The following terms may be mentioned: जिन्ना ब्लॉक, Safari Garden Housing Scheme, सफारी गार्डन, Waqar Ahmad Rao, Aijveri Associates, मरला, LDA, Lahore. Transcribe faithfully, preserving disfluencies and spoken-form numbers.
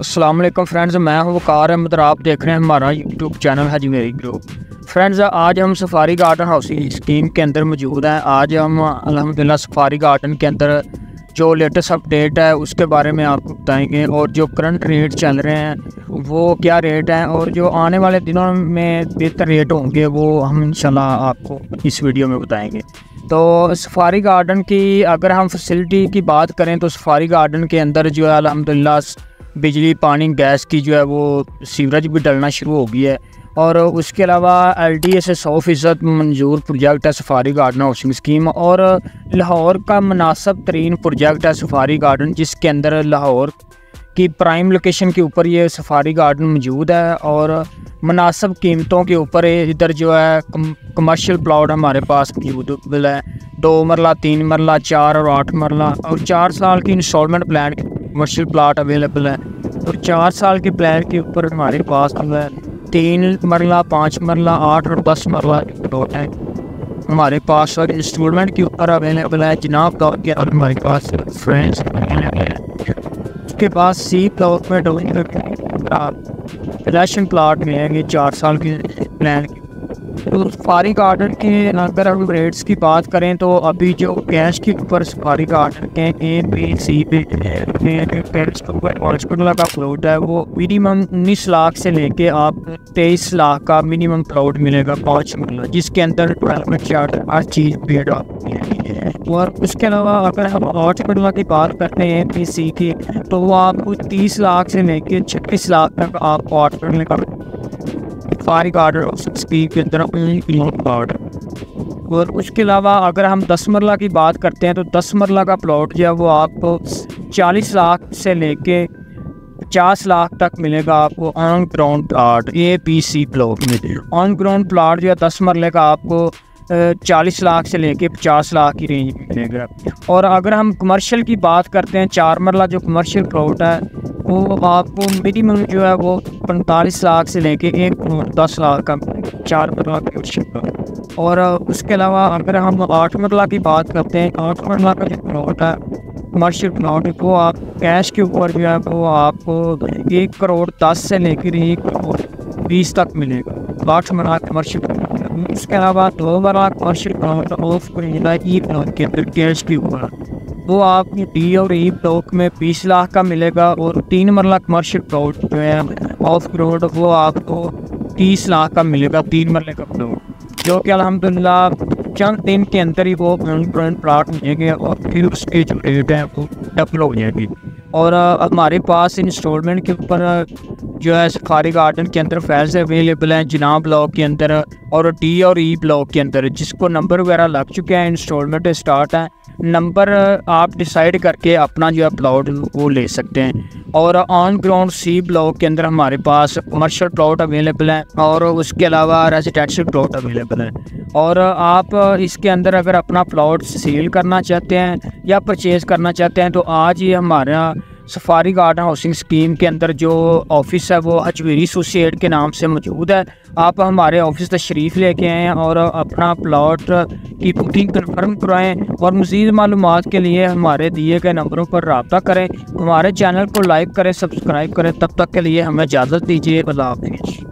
अस्सलाम वालेकुम फ्रेंड्स, मैं हूँ वकार अहमद राव, आप देख रहे हैं हमारा यूट्यूब चैनल है जी मेरी ग्रुप। फ्रेंड्स, आज हम सफारी गार्डन हाउसिंग स्कीम के अंदर मौजूद हैं। आज हम अल्हम्दुलिल्लाह सफारी गार्डन के अंदर जो लेटेस्ट अपडेट है उसके बारे में आपको बताएंगे, और जो करंट रेट चल रहे हैं वो क्या रेट हैं, और जो आने वाले दिनों में बेहतर रेट होंगे वो हम इंशाल्लाह आपको इस वीडियो में बताएंगे। तो सफारी गार्डन की अगर हम फैसिलिटी की बात करें तो सफारी गार्डन के अंदर जो है अल्हम्दुलिल्लाह बिजली, पानी, गैस की जो है वो सीवरेज भी डलना शुरू हो गई है, और उसके अलावा एल डी ए से सौ फ़ीसद मंजूर प्रोजेक्ट है सफारी गार्डन हाउसिंग स्कीम, और लाहौर का मुनासिब तरीन प्रोजेक्ट है सफारी गार्डन, जिसके अंदर लाहौर की प्राइम लोकेशन के ऊपर ये सफारी गार्डन मौजूद है और मुनासिब कीमतों के ऊपर इधर जो है कम, कमर्शियल प्लाट हमारे पास मौजूद है। दो मरला, तीन मरला, चार और आठ मरला, और चार साल की installment plan commercial plot available है। और चार साल के प्लान के ऊपर हमारे पास तीन मरला, पाँच मरला, आठ और दस मरला प्लॉट है हमारे पास, और इंस्टॉलमेंट के ऊपर अवेलेबल है। जिनाब ब्लॉक के अंदर हमारे पास फ्रेंड्स, उसके बाद सी ब्लॉक में फ्लैशन प्लाट मिलेंगे चार साल के प्लान। तो सफारी गार्डन के अगर हम रेट्स की बात करें तो अभी जो कैश के ऊपर सफारी गार्डन के A B C B hospital का प्लॉट है वो मिनिमम उन्नीस लाख से लेके आप तेईस लाख का मिनिमम प्लॉट मिलेगा, पाँच मरला, जिसके अंदर डेवलपमेंट चार्ज हर चीज़ पेड है। और उसके अलावा अगर हम हॉस्पिटल की बात करते हैं ए बी सी की, तो वो आपको तीस लाख से लेके छत्तीस लाख तक आप हॉस्पिटल का सफारी गार्डन स्कीम के अंदर प्लॉट। और उसके अलावा अगर हम दस मरला की बात करते हैं तो दस मरला का प्लॉट जो है वो आपको चालीस लाख से लेके पचास लाख तक मिलेगा आपको on ground plot A P C plot. On ground plot जो है दस मरले का आपको चालीस लाख से लेके पचास लाख की रेंज में मिलेगा। और अगर हम कमर्शियल की बात करते हैं, चार मरला जो कमर्शियल प्लॉट है वो आपको मिनिमम जो है वो पैंतालीस लाख से लेके एक करोड़ दस लाख का चार मरला कमर्शियल। और उसके अलावा अगर हम आठ मरला की बात करते हैं, आठ मरला का जो प्लॉट है कमर्शियल प्लॉट वो आप कैश के ऊपर जो है वो आपको एक करोड़ दस से लेकर एक करोड़ बीस तक मिलेगा आठ मरला कमर्शियल। उसके अलावा दो मरला commercial plot of E block के अंदर कैश के ऊपर वो आपकी डी और ई ब्लॉक में बीस लाख का मिलेगा, और तीन मरला कमर्शियल प्लॉट जो है ऑफ रोड वो आपको तीस लाख का मिलेगा तीन मरले का प्लॉट, जो कि अल्हम्दुलिल्लाह चंद दिन के अंदर ही वो फ्रंट प्लाट मिलेंगे और फिर उसकी जो रेट है वो डबल हो जाएगी। और हमारे पास इंस्टॉलमेंट के ऊपर जो है सफारी गार्डन के अंदर फ्लैट्स अवेलेबल हैं जिन्ना ब्लॉक के अंदर और डी और ई ब्लॉक के अंदर, जिसको नंबर वगैरह लग चुके हैं, इंस्टॉलमेंट स्टार्ट है। नंबर आप डिसाइड करके अपना जो है प्लॉट वो ले सकते हैं। और ऑन ग्राउंड सी ब्लॉक के अंदर हमारे पास कमर्शियल प्लॉट अवेलेबल है, और उसके अलावा रेजिडेंशियल प्लॉट अवेलेबल है। और आप इसके अंदर अगर अपना प्लॉट सेल करना चाहते हैं या परचेज़ करना चाहते हैं तो आज ये हमारा सफारी गार्डन हाउसिंग स्कीम के अंदर जो ऑफ़िस है वो अजवेरी एसोसिएट के नाम से मौजूद है। आप हमारे ऑफिस तशरीफ़ लेके आएँ और अपना प्लॉट की बुकिंग कन्फर्म कराएँ, और मज़ीद मालूमात के लिए हमारे दिए गए नंबरों पर रब्ता करें। हमारे चैनल को लाइक करें, सब्सक्राइब करें। तब तक के लिए हमें इजाज़त दीजिए, अल्लाह हाफ़िज़।